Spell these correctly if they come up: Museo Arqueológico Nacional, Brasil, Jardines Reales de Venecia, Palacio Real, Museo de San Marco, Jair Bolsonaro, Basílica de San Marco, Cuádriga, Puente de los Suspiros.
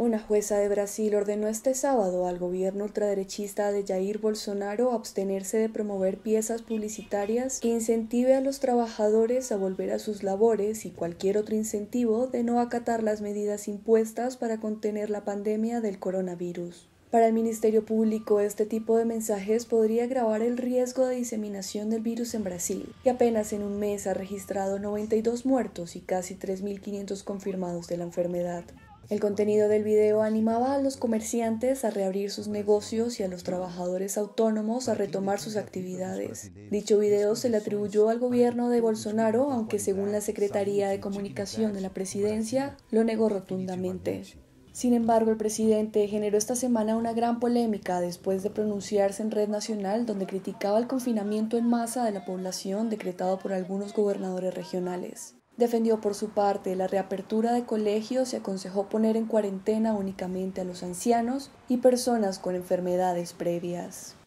Una jueza de Brasil ordenó este sábado al gobierno ultraderechista de Jair Bolsonaro abstenerse de promover piezas publicitarias que incentive a los trabajadores a volver a sus labores y cualquier otro incentivo de no acatar las medidas impuestas para contener la pandemia del coronavirus. Para el Ministerio Público, este tipo de mensajes podría agravar el riesgo de diseminación del virus en Brasil, que apenas en un mes ha registrado 92 muertos y casi 3.500 confirmados de la enfermedad. El contenido del video animaba a los comerciantes a reabrir sus negocios y a los trabajadores autónomos a retomar sus actividades. Dicho video se le atribuyó al gobierno de Bolsonaro, aunque según la Secretaría de Comunicación de la Presidencia, lo negó rotundamente. Sin embargo, el presidente generó esta semana una gran polémica después de pronunciarse en Red Nacional, donde criticaba el confinamiento en masa de la población decretado por algunos gobernadores regionales. Defendió por su parte la reapertura de colegios y aconsejó poner en cuarentena únicamente a los ancianos y personas con enfermedades previas.